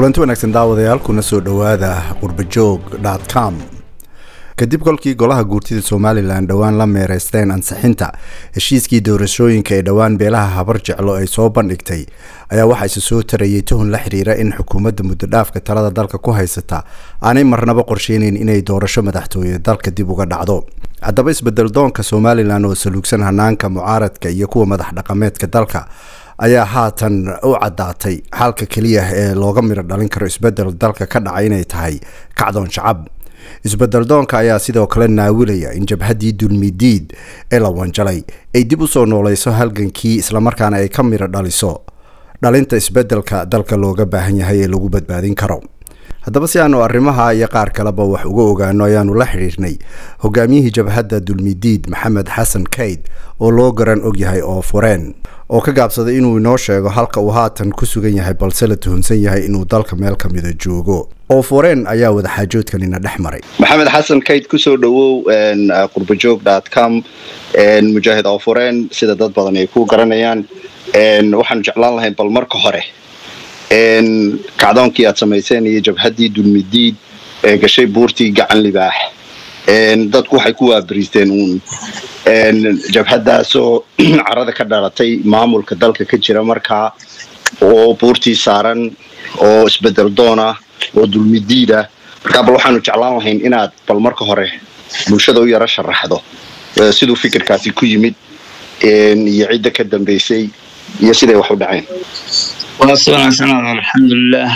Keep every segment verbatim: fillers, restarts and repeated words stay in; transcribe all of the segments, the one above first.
kulanti wanaagsan daawadayaal kuna soo dhawaada qurba joog dot com. kadib kolkii golaha guurtida Somaliland dhawaan la meereysteen ansixinta heshiiskii doorashooyinka ee dhawaan beelaha habar jeclo ay soo bandhigtay ayaa waxa isu soo tarayay tuhun la xiriira in xukuumadda muddo dhaafka talada dalka ku haysata aanay marnaba qorsheynayn inay doorasho madaxtooyo dalka dib uga dhacdo. haddaba isbedel doonka Somaliland oo saluugsan hanaanka mucaaradka iyo kuwa madax dhaqameedka dalka ayaa haatan u caddaatay halka kaliya ee looga miro dhalin karo isbedel dalka ka dhacay inay tahay kacdoon shacab. isbedel doonka ayaa sidoo kale naawilaya in jabhaddii dulmidiid ee la wanjalay ay dib u soo noolayso halgankii islamarkaana ay ka miro dhaliso dhalinta isbedelka dalka looga baahan yahay ee lagu badbaadin karo. haddaba si aanu arrimaha iyo qaar kaleba wax uga ogaano ayaanu la xiriirnay hogaamiyihii jabhadda dulmidiid Maxamed Xasan Keyd oo loo garan og yahay oo Foren oo ka gaabsaday inuu inoo sheego halka uu haatan ku sugan yahay balse la tuhunsan yahay inuu dalka meel ka mid ah joogo. oo Foren ayaa wada xaajoodkan ina dhex maray. Maxamed Xasan Keyd kusoo dhawow qurba joog dot com. Mujahid Al-Foren sida dad badan ay ku garanayaan waxaan jeclaan lahayn Balmarkohore ان كعدون كي اتسميسان يجب هدي دون مديد كشي بورتي قعن لباح ان دادكو حيكوها بريزدانون ان جب هدا سو عراضة كدارتي معامل كدالك كجيرا مركا و بورتي سارن و اسبدل دونا و دون مديدة قابلو حانو جعلانو حين اناد بالمركهوري بلشدو يرش الرحضو سيدو فكر كاسي كو يميد ان يعيد كدن بيسي يسيدي وحود عين والسلام عليكم الحمد لله.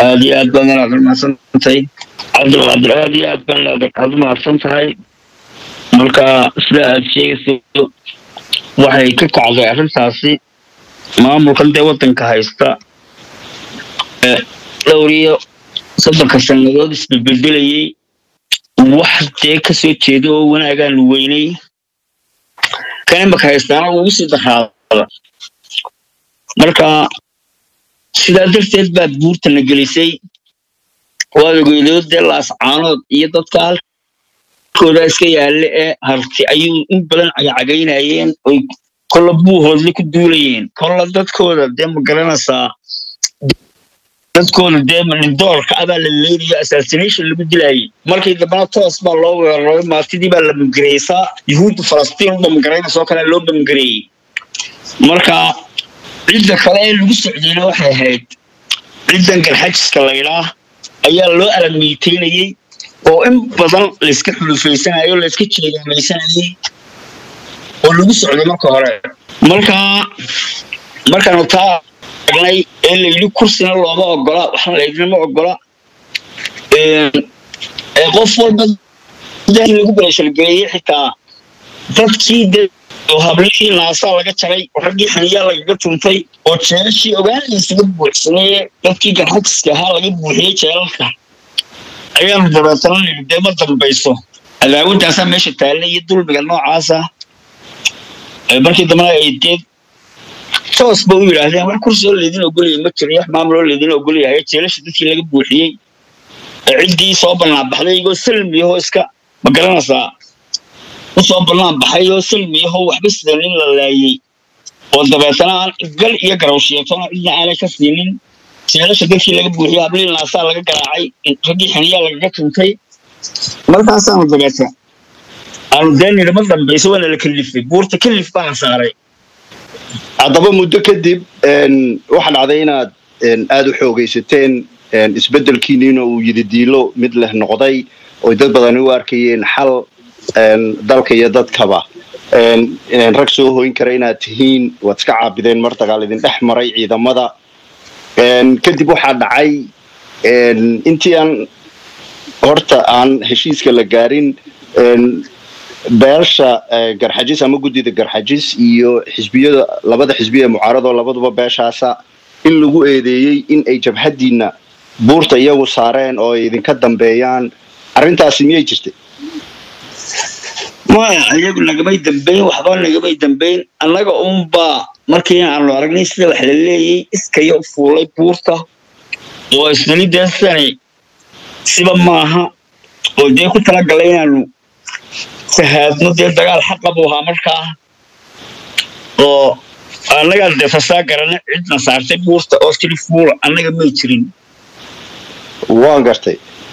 هذه أدبان لا ترمسن تاي عبد العبد هذه أدبان لا ترمسن تاي ملكا سلا الشيء سو وحي كعذاب عن ساسي ما ممكن توتن كهيستا لوريو صدق الشنغود بالبلدي واحد تيك سو تيدو وأنا كان ويني كان بكهيستا ووصل هذا marka sida dirteed baad buurta la gelisay wada go'dood dalaas caanood iyo dadka halkooda iska yaale ee harti ayuu in badan cagacaynayeen oo kala buuhood ku duulayeen kala dadkooda dema garanaysa dadkooda dema indorka aba la leeyahay assassination lagu dilay markii dambana toos baa loo weeraray maartidii baa la migreysa yahuud Falastiin oo migraynayso kala loo damgrey marka cidda kale ee lagu socdayna waxay ahayd ciddan galxajiska laylaa ayaa loo alamiyteynayay oo in badan la iska xulufaysanayo la iska jeegaamaysanayay oo lagu socday marka hore markaa markaanu taagnay ee layidhi kursina looma ogola waxaan layidhi ma ogola qof walba dahi lagu bereshalgeeyey xitaa dadkii وهابلي ناسا لقى شيء وحقي حنيا لقى تنتي وتشيلشي وقال يسقط بوسني تكي كحكس كها لقى بوهي شيلك أيام براتنا اللي بدي ما تنبيسه اللي هو تاسع مش تالي يدل بقلنا عاسة بركي دمنا يديد شو أسبوعي لازم والكورس اللي دينه يقولي متريح ما عمله اللي دينه يقولي هاي تشيلش تكي لقى بوهي عندي صوب النبحلة يقول سلمي هو إسكا بقلنا سا وصابلان بحيو سلمي هو بس دليل اللي والدبعتنا قل يقرأوا شيء طبعا إذا على كسلين سيرش ده شيء لقبوا يا بلي الناس على كراعي رجع حنيا لقتهم كي مرة حسن والدبعتنا أردني لمدة بيسوون اللي كلف بور تكلف بعض سعري عطبا مدة كديب إن واحد عدينا إن أدو حوجي ستين إن إسبدل كينينه ويديله مثله النقضي ويدل بدنوار كين حل dalka iyo dadkaba in rag soo hooyin kara inaad tihiin waad iska caabideen martagaal idin dhex maray ciidamada kadib waxaa dhacay intii aan horta aan heshiiska la gaarin beesha garxajis ama guddida garxajis iyo xisbiyada labada xisbiya mucaarado labaduba beeshaasa in lagu eedeeyay in ay jabhadiina buurta iyagu saareen oo idinka dambeeyaan arrintaasi miyay jirtay ما يجب نجمع دمبين وحضر نجمع دمبين أنا جاؤم با مركين على رجلي سلوا حللي إسكيو فولي بورتا وإسناني دسني سبب ماها ودي كنت رجلينا لو سهاد نودي تقال حق أبوها مركا و أنا قاعد فساد كرنا عندنا صارت بورصة أوستري فول أنا قاعد ميتشرين. وان قرتي.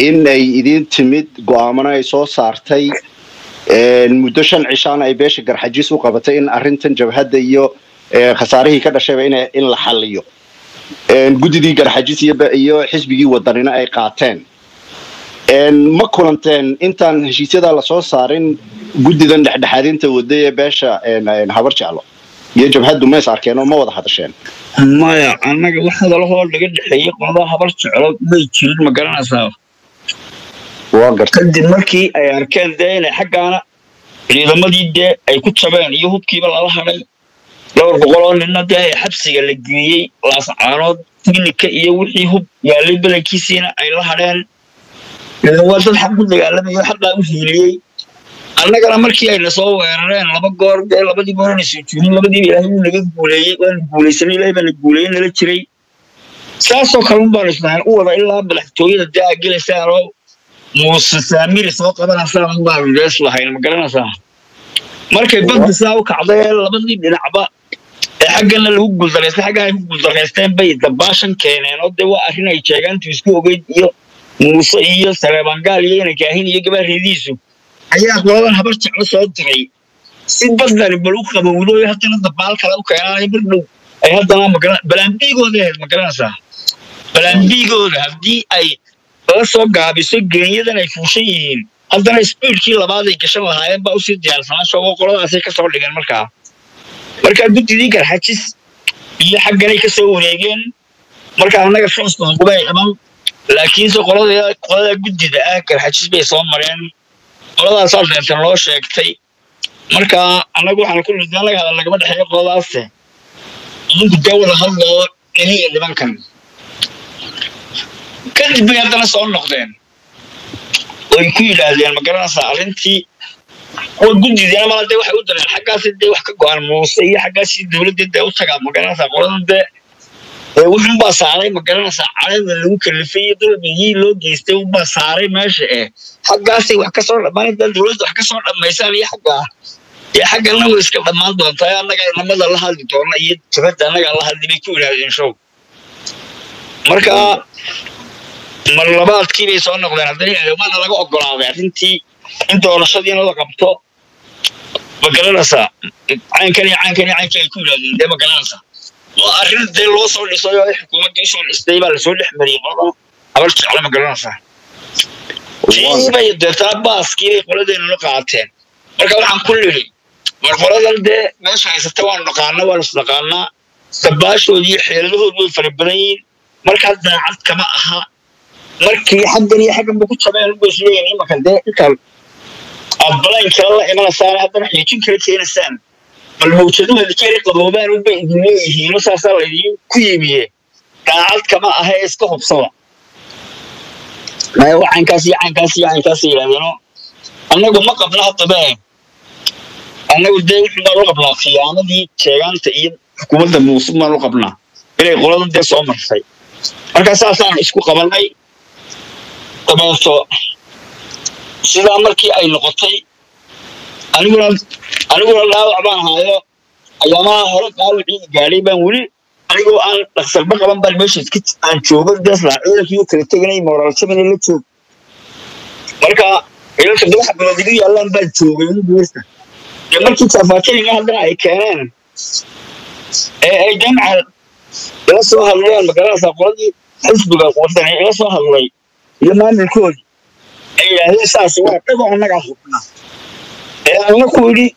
إن أي إذا تمد قامنا يسوع صارتي المدشن عشان أي بيش جرحجيس وقبتين أرنتن جبهة يو خساره كذا شبعنا إلا حليو جودي جرحجيس يو حسبي ودرنا أي قاتين ما كلنتين إنتن هجيتة على سوء صارين جودي ذن لحد حدين تودي بيش نحبرش على يجب هادو ما يصار كأنه ما وضح هذا الشيء. ما يا أنا واحد الله هو اللي قد حيق والله حبرش على بيشيل مقرن أساق. كدي مركي أي أركان ذيل حق أنا إذا ما ديده أي كنت شبان يهوب كي بالله حني لو رجعوا لنا ده حبسي اللي جوي لاص عرض تقول كي يقول يهوب ياللي بلكيسنا أي الله حني إذا وصل الحمد لله لما يحب لا مفيلي أنا كلام مركي أنا صوّر أنا لما جور لما دي جورني سوتشوني لما دي بيلاهي نجيب بولي بولي سني لاي من بولي نلا تري ساسو كلام بارسنا أول إلا بلحتوي ده أجيل سعره مستثمر سوق هذا نصاب الله بالجلس الله هاي المكان نصاب مركب بنت ساوك عضية لبني بنعباء حقنا اللي هو بزرس حاجة هاي بزرستين بيت دباشن كينان أده وأخينا يشجعن تسكو بيت يو موسيقى سربانجالي أنا كاهين يجيب هديسو أيها الأخوان حبرت على صوتي سيدنا البلوغ بقولوا يهتمون بالك لو كان يبردو أيها الدنيا مكان بلانبيجو ده مكان نصاب بلانبيجو ده هدي أي أصلاً قابيس الجنيد أنا يفوشين، هذا السبيل كله بعد يكشفه هاي بأوسط جالسنا شو وقرأ أسيك صور لجان مركا، مركا دوت ديك الحدث يحقنا يكسوه لجان، مركا هنا كشخص نقوله أمام، لكن شو قرأ ده قرأ جد ده أكل حدث بيصام مريان، قرأ صار ده في الروش كتير، مركا أنا أقول على كل الدنيا هذا اللي قبل حياة قرأ أصله، يمكن دولة هذا إني اللي بنكمل. كذب هذا صار نقدين، ويكيل هذا المكان صار أنتي، وجود هذا ما لديه واحد ودنا الحاجة سيد واحد قارن موسى حاجة سيد دولة ده وثقة مكان صار قرن ده، وهم بسارة مكان صار عالم الوكل في دول بيجي لوج يستوي بسارة ماشية، حاجة سيد واحد صار ما لديه دولة واحد صار ما يساري حاجة، يا حاجة أنا ويسكت ما أدون طيب أنا قال لما الله هذي تونا يتفت أنا قال الله هذي بيكيل هذا إنشوف، مركا. مرلبات كيبي صار نقدر هذي اليوم أنا لقى أقول هذا أنتي أنت ورشدي أنا لقبته مقالنا سا عين كني عين كني عين كني كل هذي ده مقالنا سا وأخير ده الوصف اللي صار الحكومة جيش والاستيبال سول الحمري والله قبلت على مقالنا سا شيء بيد تاباس كيبي قلنا ده نقاطين مركب عن كل لي مرقولنا ده ماشي ستوان نقالنا ورصقالنا تباش ودي حيله بالفربرين مركب داعت كما أها مركي حد لي حاجة بقول شباب الجزيرة يعني ما كان ده كم أبلا إن شاء الله إما صار هذا رح يجين كل شيء إنسان بالموجودين اللي كيري قبوا بين وبين دنيه نصار صار لي كيمياء قاعد كمان هاي إسكوب صار ما هو عن كاسي عن كاسي عن كاسي لأنه أنا قم قبلها طبعاً أنا قدي ما رو قبلها في أنا دي شغال تقيل حكومة الموسم ما رو قبلها إلى غلطان ده صامر في مركز أصلاً إسكو قبلنا طبعاً سو سيدا مركي أي نقطي أنا أقول أنا أقول لا عبان هاي أيام هرب قالوا لي قالي بنقولي أنا أقول أنا أكثر بقى من بالمشي كت أن شو بدرس لا إذا كيو كريتيني مورالش من اللي تشوف مركا إذا كده واحد بنادي يلا نبدأ شو بنقول لما كنت سافرتين هذا أي كان أي جمع لا سوا هالويا المكان سافرتي حسب القوتين لا سوا هالويا يمان الكل أيه هسا سواء كذا أنا قاصدنا أنا كولي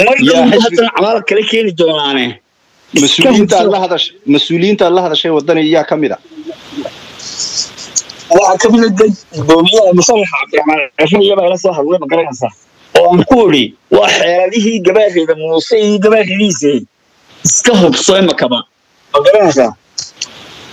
مريم هذا عمار كل كيل جوانه مسؤولين تالله هذا مسؤولين تالله هذا شيء ودنا إياه كم إذا لا كمل الدنيا مصلحة يعني عشان يبغى لسه هو مقرن صح أنا كولي وحيله جباه إذا موصي جباه ليزي استهب صيام كمان الدراسة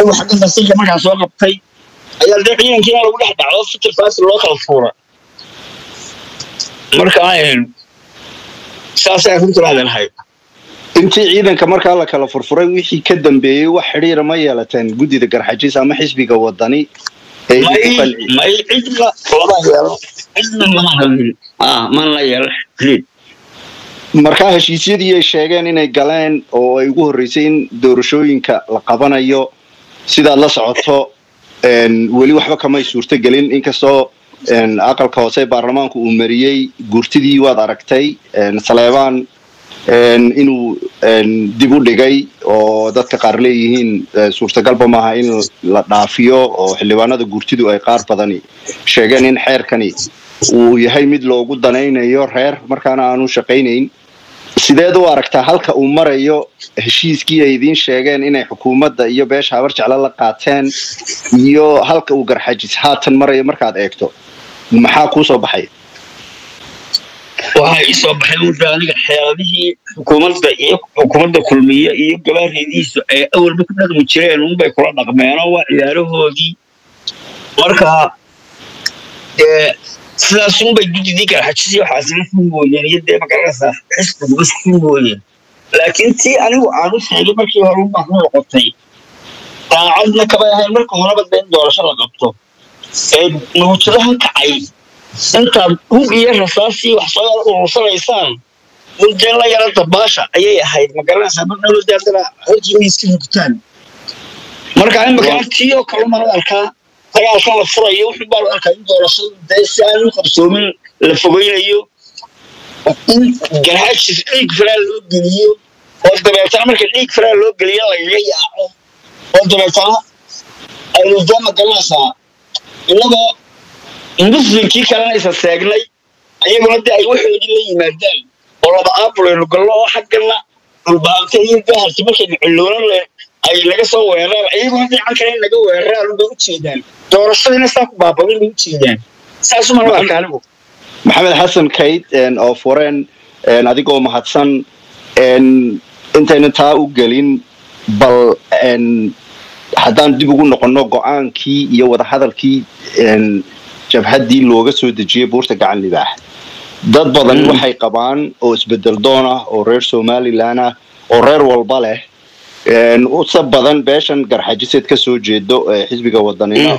أنا حكيت بس كم ماشي سوق بتاعي أيال ده كين كين أنا بقول حدا عرفت كيف فاس الله خلصورة مركا عين صار صار كنت هذا الحين أنت إذا كمركا الله كلا فرفورة ويحكي كدم بيه وحرير ما يالتين جودي ذكر حاجة سامي حس بيجودني ما ما عندنا والله عندنا ما آه ما لا يرح ليه مركاه شيء دي الشيعان إنه قالن أو يقول رئيسين دورشوين كلقبنا يو سيد الله سعطه إن ولي وحبة كمان صورته قالن إنك صا إن أقل كواسي برلمان كأمريكي قرتي دي وضركتي إن سليمان إن إنه إن دي بقول لجاي أو ده تقارليهين صورت قلبه معها إنه لطافيو أو حلوانا ده قرتي ده أيقار بدني شجعين حير كني ويهاي مد لو جود دناين يور حير مركانا أنو شقينين سيدا دو أركته هلك أمر أيو هشيز كي يدين شجعين إنه حكومة ده يو بيش حورش على لقاتين يو هلك وجر حجز هاتن مرة مركاد أكتو المحاكوس وبحي وهاي صوب حلو ذلك هذه حكومة حكومة كلمية إيه جبار هذيس أول بكم ناس مشرعين هم بيكون رقمنا وإداره هذي مركها سلاسون بيجي ذيك الحشيش وحاسين فيه يعني يدي مكرسة حسب بس فيه لكن تي أنا وعروس هذي مركي هرم محمود القطي عندنا كباية مركه هرب الدين دولار شغل قطه نوترها كعيب أنت هو غير رصاصي وحصل وحصل إنسان ممكن لا يرى تباشا أيه هاي مكان سبب نقول ده ترى هو يسكن كتان مركان مكان كيو كلام مرة أركا ترى أصلا الفرع يوم بارو أركا يوم رصاص ده سالو خمسميل لفوقين يو جهاز إيك فرع لو جليو وده بيتعمل مكان إيك فرع لو جليو اللي يعه وده بيتعمل الوضع مكان سا إنه المسلم كي كان ليس ساجلي أيام ردي أي واحد يجي لي مادام والله بقابله يقول له حقنا وبعدين يظهر تمشي يقولون له أي لقى صور أيام ردي عن كلام لقى وراء لقى وتشيدان دور الصديق ساق بابا وين وتشيدان ساسو ما هو كلامه محمد حسن كيد and Al-Foren and أديكو محسن and أنت نتا وقالين بال and حدان دي بقول نقول نقعان كي يود هذا الكي and جبهتي لوجا سودجية بورتك عن الباح. ضد بدن وحي قبان أو إسبدل دونا أو رير سومالي لنا أو رير والبله. نقص بدن باشن كرحجيس كسوجي دو حزب جوادنا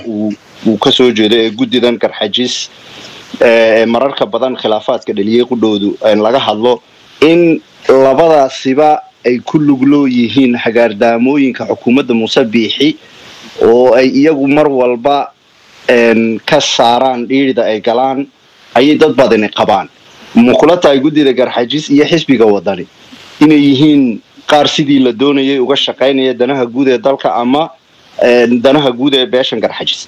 وكسوجي ده جديدا كرحجيس مرر كبدن خلافات كده اللي يقولوا إن لقى الله إن لبضع سباع كل جلو يهين حجر داموين كحكومة مصبيحي أو يجوا مر والبا إن كسران ديرد أيقلان أي ضد بدن قبان مقولات أيقودي لجر حجيز يحس بجوادني إن يهين قارسيدي لدوني وقش قاين يدناها جودة ذلك أما دناها جودة بيشن جر حجيز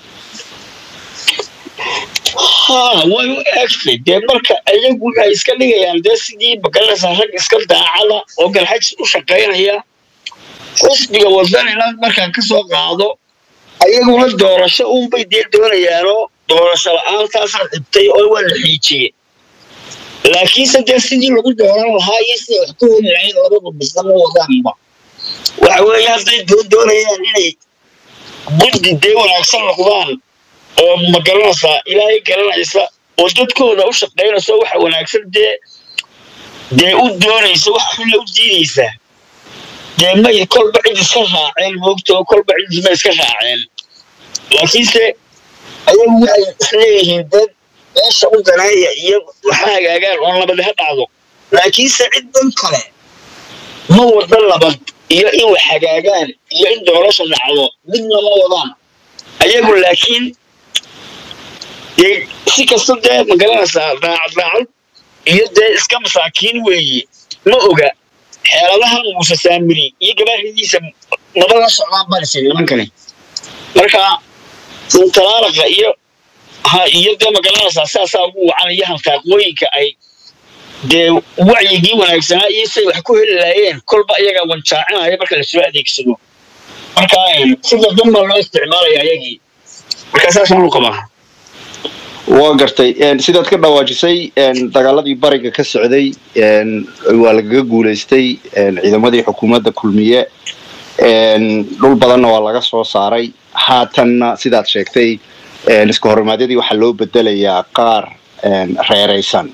ها ويو أكفي دمرك أي جودة إسكالي يعني دسدي بقلنا سهرك إسكال داعلا وجر حجيز وش قاين هي حس بجوادني لأن مركان كسر قاعدو أيقوم الدورشة أم بيدير دون يارو دورشة الآن تاسع بتي أول الحيتي لكن سجسدي لقول دوران هاي سيحطون العين ربع بالسماء وذنبا وعويا ضد دون دون يعني ضد دول أكثر قضان ومقرصة إلى كرنسة وضدكم أوشق دينا سوح وأنا أكثر دي دي أود دوني سوح ولا أود دينيسة لما يكون بعد الصحة عين وقته وكل بعد ما يسكها عين لكن سي أيام حليه دب إيش أقول أنا هي وحاجة قال والله بدها بعضه لكن سعيد بنكره ما هو ضل بد إيه وحاجة قال عنده رأس العضو من ما وضعنا أيقول لكن ي سك الصدق مقرنة صار ضاع ضاع يد إسكام ساكين وي ما أوجا حيالها موسى سامري يقبل هذي سب نبغى صعبان بارسين لمن كني مركا من ترى رقيه ها يبدأ مقالنا أساسا هو عميهم كقوي كأي ده وعي جي ونعكسنا يصير حكوه الليين كل بقى يجا ونشاعنا هاي بركة السواء ديك سنو مركا سيدا ضمن الله استعمار يجي مركا أساسا نقمه وقرتي سيدا تكبر واجسي دقالدي بركة كالسعودي والقق وليستي إذا ما دي حكومات دا كل مياه لول بدن والقص وصاري هاتنا سيدا تشكتي isku horumaadadii waxa loo bedelayaa qaar reeraysan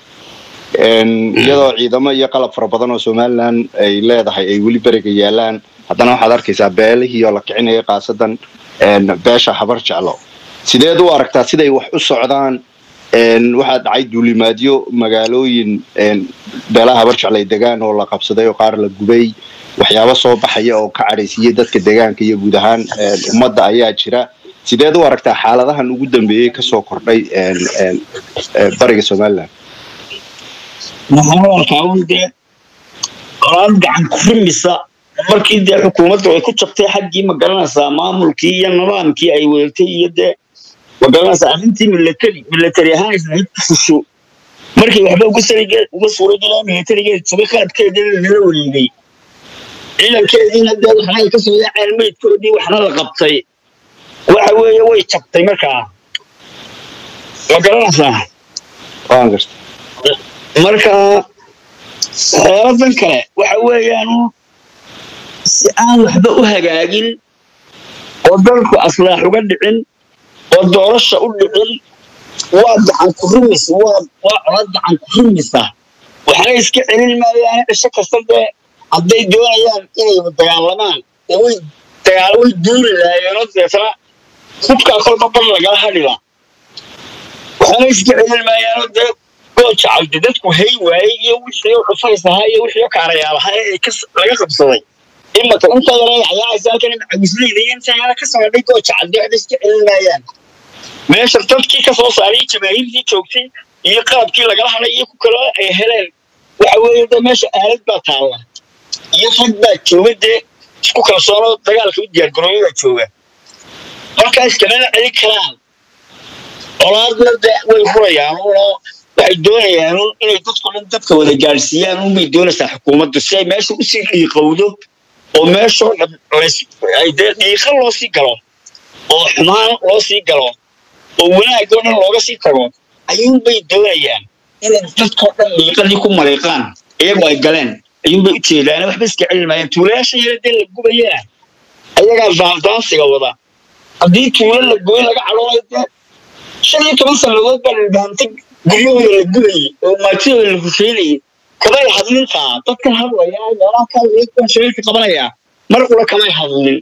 iyadoo ciidamo iyo qalab fara badan oo Soomaaliland ay leedahay ay wali bariga yaalaan hadana waxaad arkaysaa beelihii oo la kicinay qaasadan beesha habar jeclo sideed u aragtaa siday wax u socdaan waxaad cayd duulimaadyo magaalooyin beelaha habar jeclay deegaan oo la qabsaday oo qaar la gubay waxyaabo soo baxay oo ka careysiyay dadka deegaanka iyo guud ahaan ummadda ayaa jira sideed u aragtaa xaaladahan ugu dambeeyay ka soo kordhay een bariga Soomaaliland waxaan arkay qaran gacan ku fimisa markii dee xukuumaddu ay ku jabtay xaqii magaranaysa maamulkii iyo nidaamkii ay weeltay iyo dee magaranaysa arrintii military military ahaan isku markii waxba ugu sarigeed ugu suuragalayn military sababaadkeedii la wareegay ciidankeedina dee waxay ka soo yaaceen koodii waxna la qabtay وأنا أقول لك أن أنا أقول لك أن أنا أقول لك أن أنا أقول لك أن أنا أقول لك أن أنا أقول لك أن أنا أقول لك أن أنا أقول لك أن كنت أقول لك أن أنا أقول لك أن أنا أقول لك أن أنا أقول لك أن أنا أقول لك أن أنا أقول لك أن أنا أقول لك أن أنا أقول لك أن أنا أقول لك أن أنا أقول لك أن marka iskana ay karaan walaadna way furayaan oo ay doonayaan inay dadku dadka wada gaarsiiyaan oo ay doonaysaa xukuumaddu si ay meesha u sii qiiqowdo oo meesha ay deeqo loo sii galo oo xumaan loo sii galo oo wanaag oo looga sii tago ayuu bay doonayaan inay dadka deeqadii ku mareeqaan iyagoo ay galeen ayuu bay u jeedaan waxba iska cilmayaan tuulasha yarada la gubayaan ayaga zaandaansiga wada أدي تقول لك قول لك على شنو كمان سلوات بالبنتك قلوي قلوي وما تقول الفشيلي كذا يحضن فا تكره ويا يا كذا يكون شيء في قبلها مرقولة كمان يحضن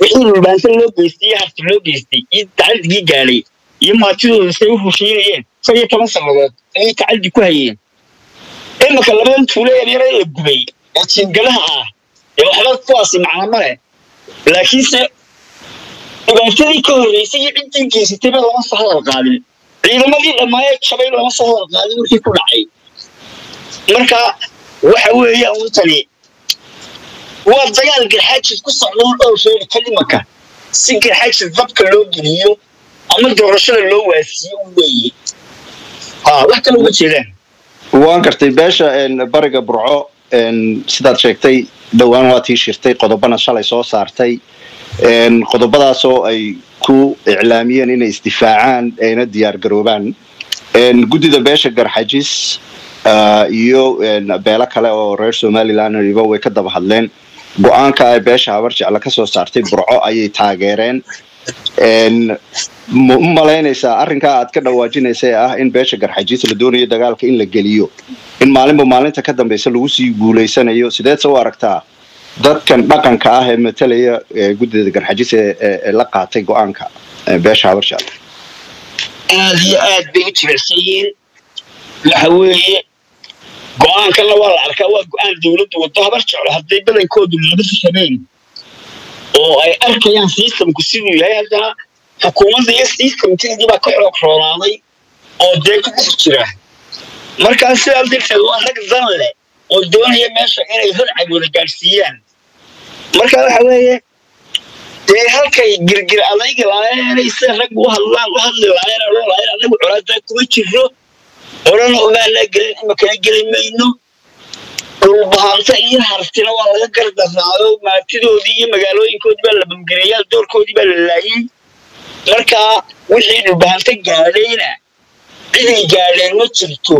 وإن البنت اللي بيستي حتى لو بيستي يتعلق جالي يما تقول سلوات الفشيلي شنو كمان سلوات يتعلق كويه إما كلامين تقول يا بيري قلوي أتين قالها يا حلا تواصل مع مرة لكن وأنتي كوري سيدي كيسي تبع الصهر غالي. إذا ما في ما يشبه الصهر غالي وفي كل عين. مركا وحوي أو تاني. وضيال الحاج القصة لون أو شيء كلمة. سيك الحاج الضبط لون جنيه. عمل درشة لون وسيوي. آه وحتى لو بتشيله. وانكرتي باشا إن برقة برعاء إن سيدات شيكتي دوان واتي شيرتي قضبنا شالي صوص عرتي. إن قطبات أي كو إعلاميا إن استدفاعان إن ديار جروبان إن جديد بيش الجرحجيس يو إن بالك على الرئيس المالي لأنه يبغى يكذب بحلين بقى كا بيش عبرت على كسر سرتي برعاء أي تاجرين إن مملين إسا أرنكا أتكلم واجين إسا إن بيش الجرحجيس الدنيا دقالك إن الجليو إن معلم بمعلم تكذب بيسلوسي يقول إسا نيو سدات سواركتا dad kan dhaqanka ah ee matalaya guddiga garxajis ee la qaatay go'aanka beesha habarsha aad iyo aad bay u jireeyeen waxa weeye go'aanka la wada arkaa waa go'aan dawladdu wada habarsha haday badankoodu laba sameeyeen oo ay arkayaan systemku sidii yahay hadda xukuumadda iyo systemkeedii baa ka xog xoraaday oo deeq ku jira markaas sidaas dad waxay u arkaan oo doonaya meesha inay horcay wada gaarsiiyaan marka waxa weeye ee halkay girgir alayga laayeeray si rag u hadlaan u hadlaan oo laayeeray anigu culaada ku jiro orana u baahnaa galin ama kala gelimayno oo baahanta iyo hartina waa laga gardaado maatidoodii iyo magaalooyinkoodii baa la bamgareeyay doorkoodii baa la laayay marka wixii u baahanta gaadhayna cidii gaadhay ma jirto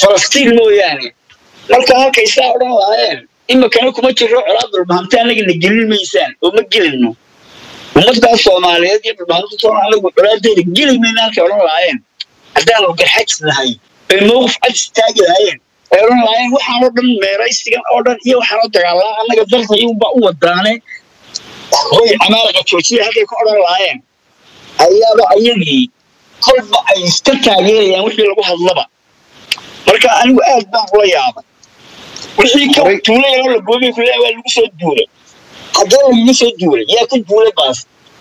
falastiin mooyaane marka halkay saa u dhawaayeen إما كانوا كمان يروحوا عرض البهمتان لكن الجيل ميسان وما جيلنا ومتى الصوماليات يبقى البهمتان على العرض الجيل مينا كانوا راعين هذا لو كان حجز هاي الموقف حجز تاج هاي كانوا راعين وحنا ضمن رئيس كان أوردن إيه وحنا دجال أنا قدرت يوم بقوة داني هاي أنا كتشي هذا كانوا راعين أيها أيهي كل بقى يستكالي يعني وش بيلقوه الله مركا أنا وقاعد بقول يا أبا وشي كان تولي ولا قومي كلها ولا مسوي دولة، هذول مسوي دولة، يا كل دولة بس،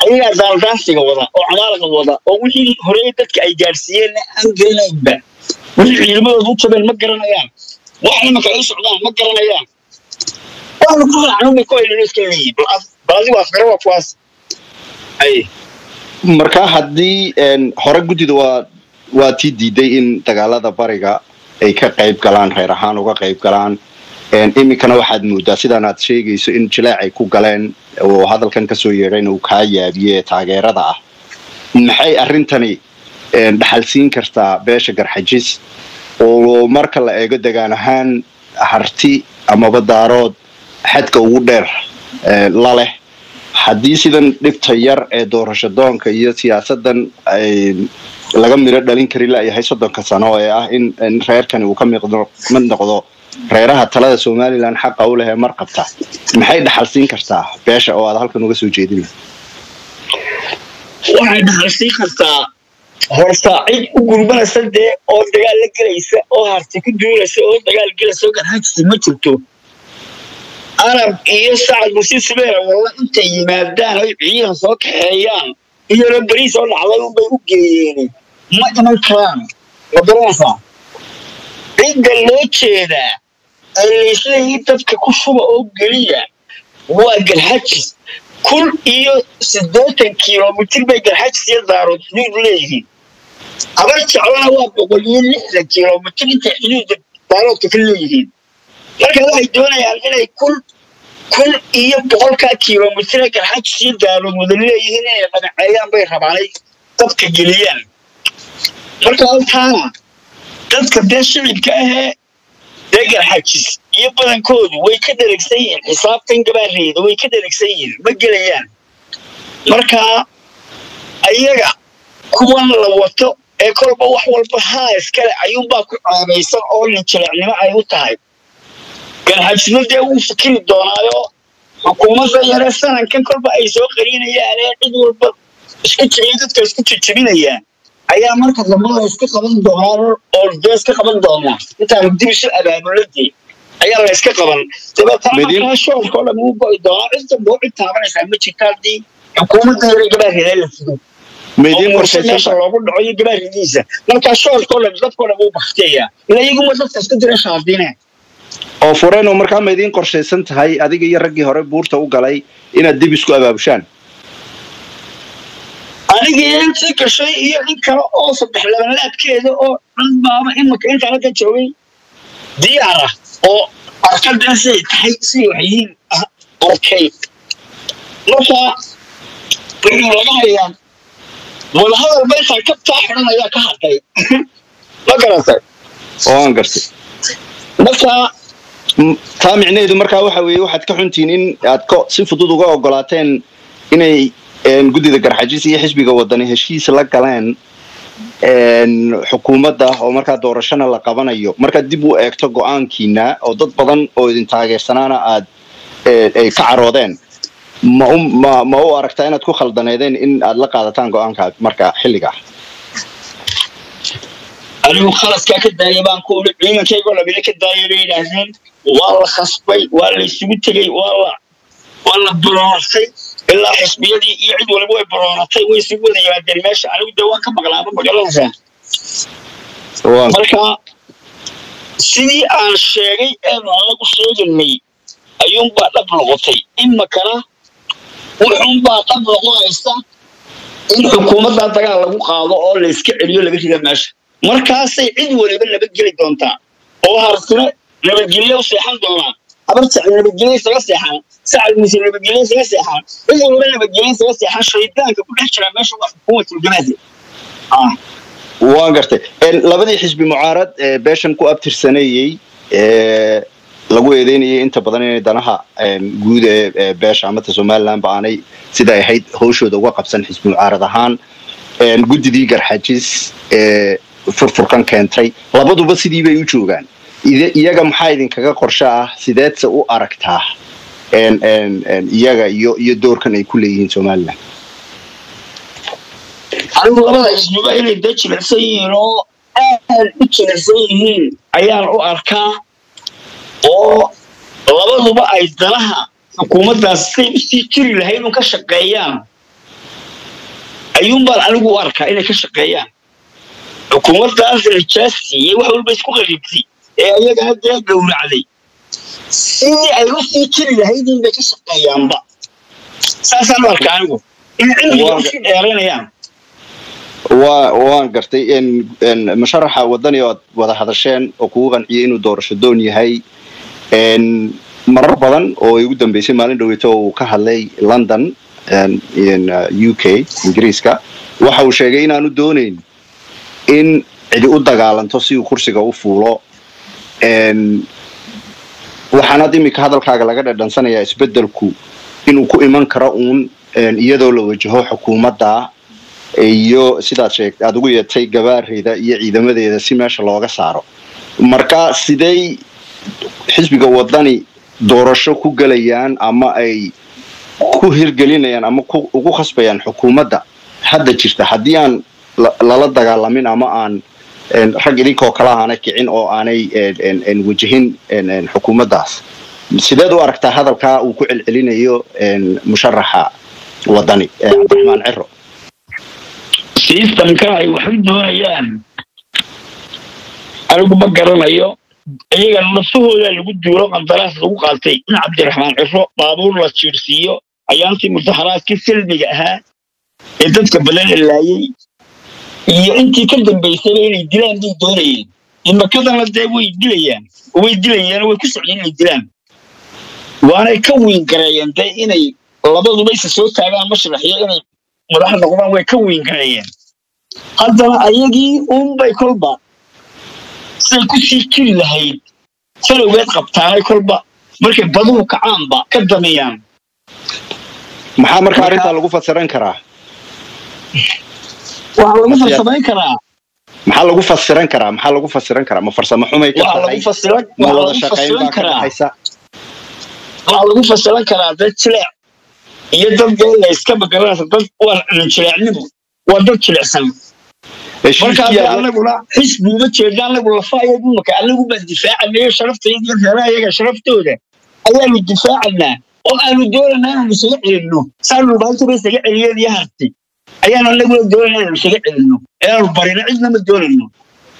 أنا زار دانسي كوضع، أو عمارة كوضع، أو وشي هريدة كأيجارسيين أنجينا يبان، وشي علماء ضبط بين مقرنا يام، وإحنا ما كنعيش عمان مقرنا يام، وإحنا كل عنهم يكوي للناس كذي، بلادي وافقنا وافواس، أي، مركا هدي إن هرق جديد وا واتي ديدي إن تقالة دباريكا، أي كقريب كلان خيرهان وكقريب كلان. إمي كان واحد مدرس إذا ناتشيجي سئن شلاعي كوجلان وهذا كان كسويرين وكايا بيه تاجر رضع محي أرنتني بحالسين كرتا باش جرحجيس ومركل قد جانهان حرتي أما بدارود حد كودر لله حديث إذا نفتير دور شدان كياتي أصلا لقمنا ردلين كريلا يحصدن كصناعة إن إن خير كان وكم يقدر من نقضه reeraha talada Soomaaliland xaq u leh marqabta maxay dhaxalsiin kartaa beesha oo aad halkan uga soo jeedinay waxay dhaxalsiin kartaa horsaacid u gurbanaysa de oo dagaal la galaysa oo harti ku duulaysa oo dagaal galaysa oo haajis ma jirto arab iyo saad musi sameeyo wala inta yimaadaan ay ciidan soo kaxeeyaan iyo bariis oo dhacday oo bay u geeyeen ma jaman kaan wadanka عند اللوتشينا اللي شيء تبكي كل شو بقوليه واجل حجز كل إيو سدات كيلو متر بيجل حجز يضارو تنير ليه عبرت على واحد بقولين لحظة كيلو متر أنت حلو تضارو تفليه لكن هذا يدونا يعني كل كل إيو بقول كيلو متر بيجل حجز يضارو مدليه هنا يا بنا عيان بيخاف عليك تبكي جليان لكن هذا dadka deeshilka ah deegar xajis iyo badankoodu way ka dheregsan yihiin xisaabtan gabareed way ka dheregsan yihiin ma gelayaan marka ayaga kuwan la wato ee kolba wax walba ha iska leh ayuu baa ku caabaysan oo la jireecnimo ay u tahay garxajinada uu fikir doonaayo xukuumadda yar sanankan kolba ay soo qarinayaan cid walba isku jireedadka isku jijibinayaan ayaa marka dambe iska qaban doonaa oo deeska qaban doonaa inta uu dibisha abaabuladii ayaa la iska qaban tabataana shaqo kala muu go'daa inta buu taabanaysa ma jitaadii xukuumadda reerka helayso meedin warshadaha loogu dhaco gaariisa marka shaqo kala dadka lagu baxteeyaa ilaygu ma dadka iska dira shaadiina oo Foren marka meedin qorsheysan tahay adiga iyo raggii hore buurta u galay inaad dib isku abaabushaan أنا قلت لك شيء يعنيك رؤوس بحلمات كذا أو عند بابا إنك أنت على تسوي ديارة أو أعتقد نفسي تحسي وعيين أوكي نفا بيني وبينك ولا هذا البيت ركبت أحرم يا كهربي ما قرأت أو أنا قرأت نفا سامعني إذا مركب واحد وواحد كحنتين إن أتكو صفر دوغا وقلاتين إني een gudida garxajis iyo xisbiga wadani heshiis la galeen een xukuumadda oo marka doorashada la qabanayo marka dib u eegto go'aankiina oo dad badan oo idin taageersanana aad ay ka caroodeen ma ma ma u aragtaa inaad ku khaldaneedeen in aad la qaadataan go'aanka marka xilliga anigu khalas ka kadayay baan ku ciidankayga la bila ka daayay ilaahin wala khasbay wala isugu tagay wala wala baraasay إلا حسبيتي يعيد ولا بوي برونتي ويسوي ولا يبدل ماشي أنا ودوان كم أغلبهم مجلسة. مركا sidii aan sheegay ee lagu sheegnay ayun baa dab noqotay imma kana wuxuu baa dab noqonaysa in hukuumadda dagaal lagu qaado oo la iska celiyo laga rido meesha markaas ay cid waliba laba geli doonta oo harsina laba geliyo seexan doonaa abarta laba geliyo saga seexan saal miis laba geliyo saga seexan ilaa laba geliyo saga seexan shaydaanka ku dhex jira meesha wax hukuumadda jamaahir ah وأنقرت لبني حزب معارض باشن كو أبتر سنة لغو يديني انت بدني دانها جود باش عمت سومال لان باني سيدا يحيد هوشو دو قبسن حزب معارض هان جود دي قرحاجيس فرفرقان كانتري لابدو بس دي بيوجوغان إذا إياغا محايدين كاقا قرشاه سيدات ساو أركتاه إياغا يدور كان يكوليين سومال لان أنا أقول لك أن أنا أقول لك أن أنا أقول لك أن أنا أقول لك أن أنا أقول لك أن أنا أقول لك أن أنا أقول لك أن أنا أقول لك أن أنا أقول لك وأنا قرتي إن إن مشارحة ودني وضح الشأن وكوغن إنه دورش الدنيا هاي إن مرة بدن أو يودن بيسي مالين دويتو كهالي لندن إن إن يوكي إنجليز كا وحوشجعين إنه دونين إن عدي أضغالن تصير كرسي كوفولو إن وحنادي مكهذا الكاغلا كده دانسنا يا إسبدل كو إنه كو إيمان كراؤن إن يدولو وجهه حكومة دا iyo sidaa sheegtay aad ugu yeetay gabaarayda iyo ciidamadeeda si meesha looga saaro marka sidee xisbiga wadani doorasho ku galayaan ama ay ku hirgelinayaan ama ugu khasbayaan xukuumadda hadda jirta haddii aan lala dagaalamin ama aan rag idinkoo kala ahaana kicin oo aanay wajihin xukuumaddaas sideed u aragtaa hadalkaa uu ku celcelinayo musharaxa wadani cabdiraxmaan ciro سيستم كاي وحيد هايان أنا بقول قرنا يو أيها النصوص اللي بتجورا عن دراسة وقالتي إن عبد الرحمن عشرة بابور لا تشرسيو أيام في مظاهرات كسل بجها إنت قبلنا اللي هي أنت كذب بيسوي الدلام دي دورين إما كذا لا تدعو الدلام والدلام وكسرين الدلام وأنا يكون قريان ده إني لابد بيس صوت على مشرح يعني مراحل نقوم ويا كوين كريان هذا أيجي أم بيكلبا سلكوسي كل هاي فلو جت قبتها يكلبا مركب بدو كعام با كدميان محمد كارين تعلقوا فسران كرا وعلقوا فسران كرا محلقوا فسران كرا محلقوا فسران كرا مفرسة محومة وعلقوا فسران وعلقوا فسران كرا وعلقوا فسران كرا ده تلا يدرج الله يسكب كبار صدق ونشلعنه ودشلعسم. مركّا أنا أقول حسب وجهي أنا أقول فايد مكانه بالدفاع أنا شرفت يدرجنا يا شرفته ده. أيام الدفاع لنا وأنا دورنا مسيح لنا صاروا بعض بس يعير يهرتي. أيام أنا أقول دورنا مسيح لنا. أنا ربنا عزنا من دورنا.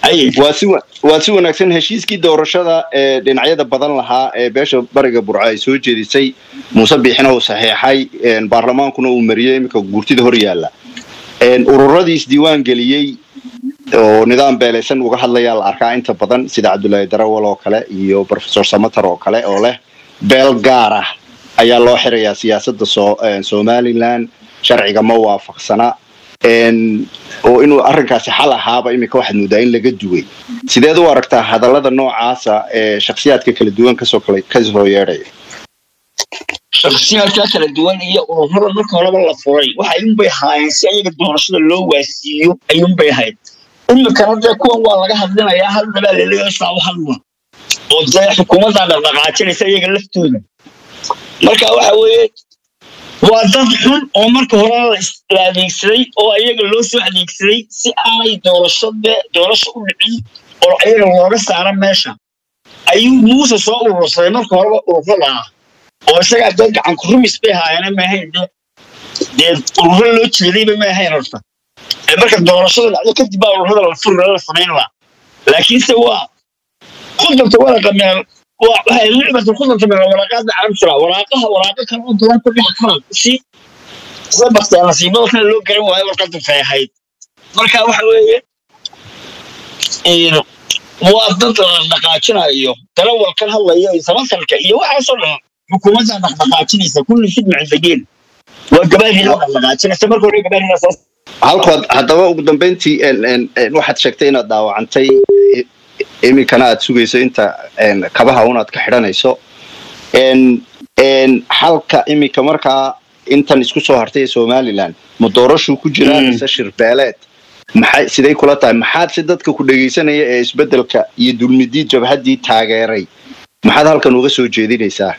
أي. واسو واسو نكسن هشيس كي دور شذا لين عياد بدل لها بيش برجع برعاي سوتشي لسي مصبي حنا وصحيحي البرلمان كنا ومريم كقولتي ده ريالا. الرئيس ديوان جليي ونظام بالسن وقحل لي الأركان أنت بدن سيد عبد الله دروال وكلا يو بروفيسور سمتر وكلا أوله بلغارة أي الله حرية سياسة الصو سومالي لان شرعي كم وافق سنة. وإنه أركاس حلا هابا إمك واحد مدين لجدوي. سيدا دو أركته هذا لذا نوع عاصة شخصيات ككل الدوان كسوكل كزهو يري. شخصيات ككل الدوان هي أمور الملك ولا والله فري. وحيم بيهاي سيد الدورشل اللو وسيو أيوم بيهاي. أمك رد يكون والله هذنا يا هذا لا لا يشفعوا حلوة. وزي حكومة على الرقعتين سيد اللفتون. مركا وحويت. وأدخل عمر كهرباء الإسرائيلي أو أي جلوس الإسرائيلي سأعي دراسة دراسة أولي أو أي جلوس عرب ماشى أي موسى صار الرسائل كهرباء أوفلا أو شيء عندك عن كل مسبها أنا ما هي ده ده أوفلا تشيلي بما هي رفته أما كدراسة لا كتبه أوفلا الفرق لا سمينه لكن سوى خذت ورقه من وهي لعبه الخزنه من الورقات عم شرا وراقها وراقها كان انت وانت بحكم شيء سبقت انا سي ما كان لو قرن وهي ورقه فيحيد مركا waxa weeye ee muwaadinta dhaqaajinaayo talawalkan hadlayo samanka iyo waxa soo dhaca hukuumadda dhaqaajinaysa kullu shid macdageen waa gabaadii dhaqaajinaysa markii hore gabaadina soo halkood hadaba ugu dambeyntii een waxaad sheegtay inaad daawacantay iminkana aad sugayso inta een kabaha unaad ka xiranayso een een halka iminka markaa intan isku soo hartay Soomaaliland mudoorashu ku jira isa shirbeeleed maxay sidee kula tahay maxaad si dadka ku dhageysanaya ee isbedelka iyo dulmidii jabhadii taageeray maxaad halkan uga soo jeedinaysaa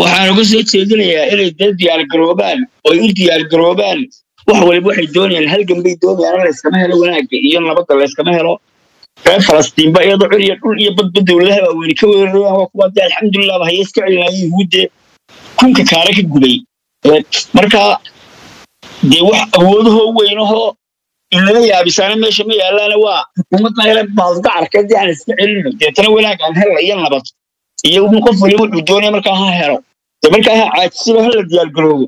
waxaan uga soo jeedinayaa inay diyaar garoobaan oo u diyaar garoobaan wax waliba waxay doonayaan halgan bay doonayaan la iska helo wanaagga iyo nabadda la iska helo ee Falastiin baa iyadoo curiyo dhul iyo badba dawladaha waa weyn ka weerareen waa kuwa alxamdulillah baa iska cilinayay hude kunka kaara ka guday marka de wax awoodaho weynaho ilaa yaabisana meesha ma yaalana waa ummadna ila baad arkay aan iska cilino de tan wanaag aan helayo nabad iyo in qof waliba uu doonayo marka ha helo de marka ay caajisoo la diyaar garoobo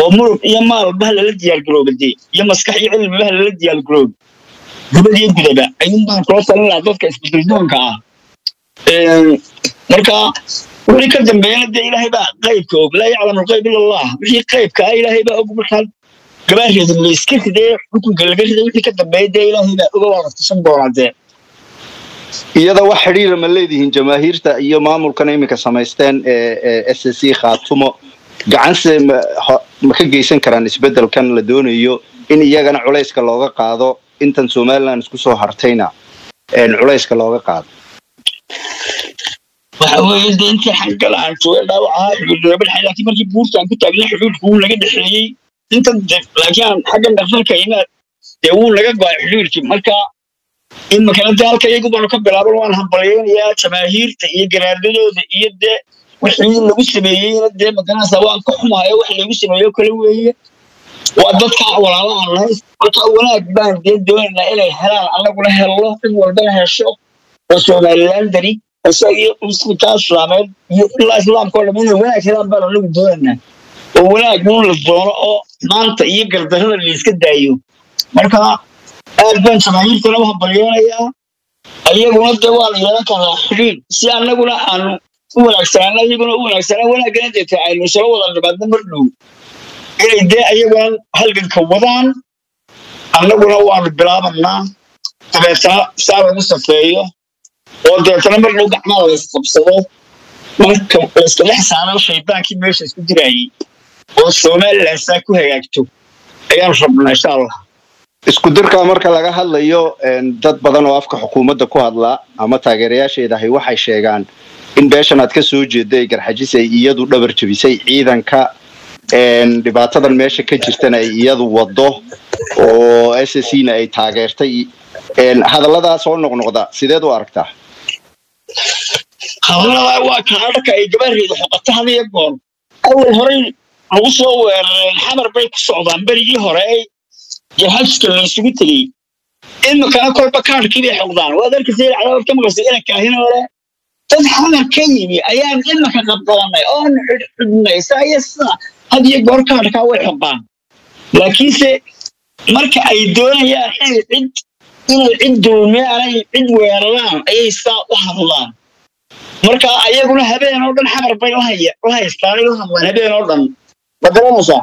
oo murug iyo maal baa la diyaar garoobay iyo maskax iyo cilmi baa la diyaar garoobay gabadii gudaba ayun baan kula salinaa dadka isbeddelka ah ee marka وأنا كنت أقول لك أن هذا الغيب لا يعلم الغيب إلا الله، وهي غيب كأي هيبة أو مثلا قبائل اللي سكت دي ممكن قلبك دي وأنت كنت بعيد دي إلى هيبة أو عرفت شنو بقول دي. إذا وحرير من لديهن جماهير تا إيا مامور كان يمكن سمايستان أساسي خاطمه قعنس ما كان جيسان كران يتبدل كان لدونه إيو إن إيا كان علايس كاللوغا قاضو إنت سومالا نسكو سو هارتينا علايس كاللوغا قاضو. وأنت أنت حنقل عن سؤال لا وعاء لكن مركي بورسة كنت أقول حلول تقول لك الحلي أنت لكن حاجة نفسها كيما تقول لك حلول مركا إما كان ذلك يقول لك بلابل وأنا همبليون يا جماهير يا جرادلو يد وحلول اللي وسميين يد مكانها سواء كحمة أو وحلول اللي وسميين كل وهي وأدتك ولا لا الله ولا بان دين دون لا إله إلا الله ولا الله في ولا هالشوق وسؤال الأندري وسأجي أسكتاش رامد يلا إسلام كله منه ولا كلام بالغلو بدونه ولا جون الزوار أو نانت يقدر ده اللي يسكت دايو مركها ألبان سماهير كلامها بليون يا أيه قلنا دوال يلا كنا حرين سيانا قلنا أنو ولا سيانا يقولنا ولا سيانا ولا قلنا تعالوا سلوا ولا بعد نمرلو إيه ده أيه قلنا هل كوضان أنا قلنا وان بلابنا تبي سا سا مستفيد وده تنمر لو قعنا ويستبصروا مركب السلاح على الشيطان كي ماشي سدراي والصومال لا ساكو هياجتو ايان ربنا ان شاء الله اسكو دركا marka laga hadlayo een dad badan oo afka xukuumadda ku hadla ama taageerayaasheedahay waxay sheegaan in beeshan aad ka soo jeeday garxajisay iyadu dhabar jabisay ciidanka een dhibaatadan meesha ka jirtan ay iyadu wado oo S S C-na ay taageertay een hadalladaas oo noqnoqda sideed u aragtaa هذا هو كاركا يجبري وقتها يقول أول هوري وصو الحمر بيك السعودان بريجي هوري يهزك السويتري إنه كان كل بكار كذي حوضان وهذا الكثير على وقت ما قصدي أنا كاهنا ولا تزحمنا كيمي أيام إنه كان قبضنا أون عدنا سايسنا هذه يقول كاركا أول حبان لكن سي مرك أيدونا يا عيد عد إنه عدوا ما عليه عد ويرلام أي ساعة وحضان marka ayaguna habeen oo dhan xamar bay u hayay oo haystaan oo hamar habeen oo dhan badalamusa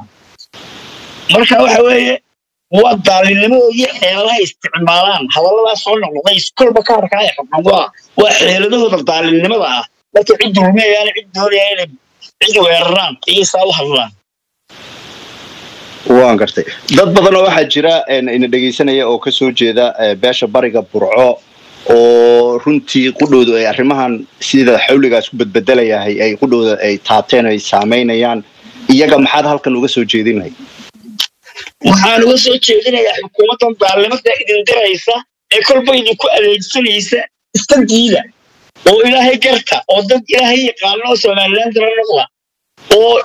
marka waxa weeye waa daalinimo iyo xeeladaha isticmaalaan hadallada soo noqday iskul bakarka ay xubnawa waa xeeladooda daalinimada ah dadka cid rumeeyaan cid doonayaan cid weeraraan iyo saaw hadlaan waan gartay dad badan oo waxa jira in dhageysanaya oo ka soo jeeda beesha bariga burco oo runtii qudoodu ay arrimahan sida xawligaas ku badbadalayahay ay qudooda ay taabteen ay saameynayaan iyaga maxaad halkan uga soo jeedinay waxaan uga soo jeedinayaa xukuumadda baarlamaanka idin diraysa ee kolba idin ku adeegsanaysa istadiida oo ilaahay garta oo dad ilaahay yaqaan oo Soomaaliland raqwa oo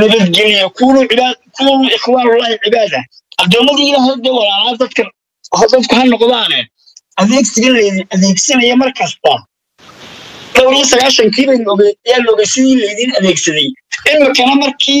nabadgelyo kuulu cibaad kuulu ikhwaanullahi cibaada adoomada ilaahay dadka walaalaha dadka hadafka ha noqdaan adeegsanaya mar kasta dhowr iyo sagaashan kiiba yaa loogasii leedin adeegsaday imarkana markii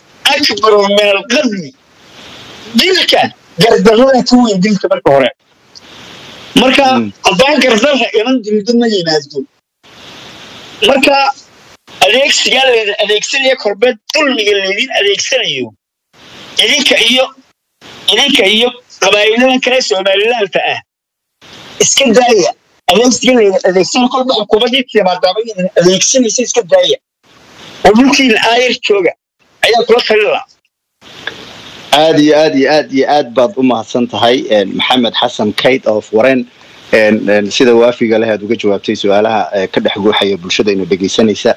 أكبر من الغزل دلك جردغونا كوين دلك بالكهورة مركا أضعان جردغة إيران دلدن مجي نازدون مركا أليكس يالين أليكسين يكوربات طول مجلدين أليكسين يو إليك إيو إليك إيو قبائلنا كريس وقبائلنا الفأه إسكندرية أليكس يالين أليكسين يكوربات عقوباتي كما دابين أليكسين يسي إسكندرية وممكن آير توقع أيها كلا خلالها آدي آدي آدي آد بعض أمها سنتهاي محمد حسن كيد الفورين سيدة وافقة لها دوقة جوابتي سؤالها كده حقو حيو بلشده إنو بقي سنيسا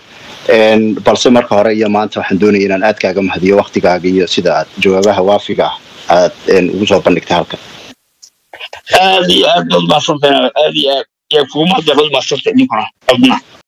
بلسو مركة هرية ما أنت وحندوني إنان آد كاقم هذه وقت كاقية سيدة جوابها وافقة آد وجوه بنك تهالك آدي آد بعض سنتهاي آدي آد يكو مادة بالمصر تأني قرآن أبنى